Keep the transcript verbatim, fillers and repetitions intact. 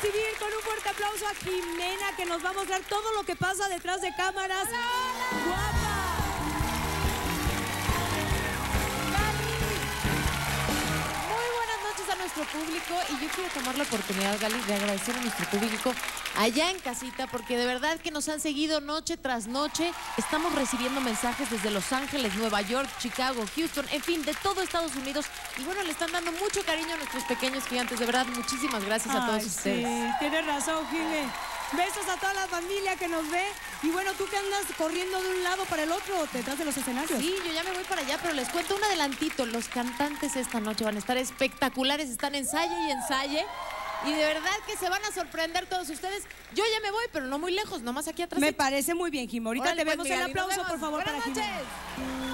recibir con un fuerte aplauso a Jimena, que nos va a mostrar todo lo que pasa detrás de cámaras. ¡Guapa! Gali. Muy buenas noches a nuestro público, y yo quiero tomar la oportunidad, Gali, de agradecer a nuestro público allá en casita, porque de verdad que nos han seguido noche tras noche. Estamos recibiendo mensajes desde Los Ángeles, Nueva York, Chicago, Houston, en fin, de todo Estados Unidos. Y bueno, le están dando mucho cariño a nuestros pequeños gigantes. De verdad, muchísimas gracias a todos Ay, ustedes. Sí, tienes razón, Jimé. Besos a toda la familia que nos ve. Y bueno, tú que andas corriendo de un lado para el otro detrás de los escenarios. Sí, yo ya me voy para allá, pero les cuento un adelantito. Los cantantes esta noche van a estar espectaculares. Están ensaye y ensaye. Y de verdad que se van a sorprender todos ustedes. Yo ya me voy, pero no muy lejos, nomás aquí atrás. Me parece muy bien, Jimé. Ahorita te vemos el aplauso, por favor, para Jimé. Buenas noches.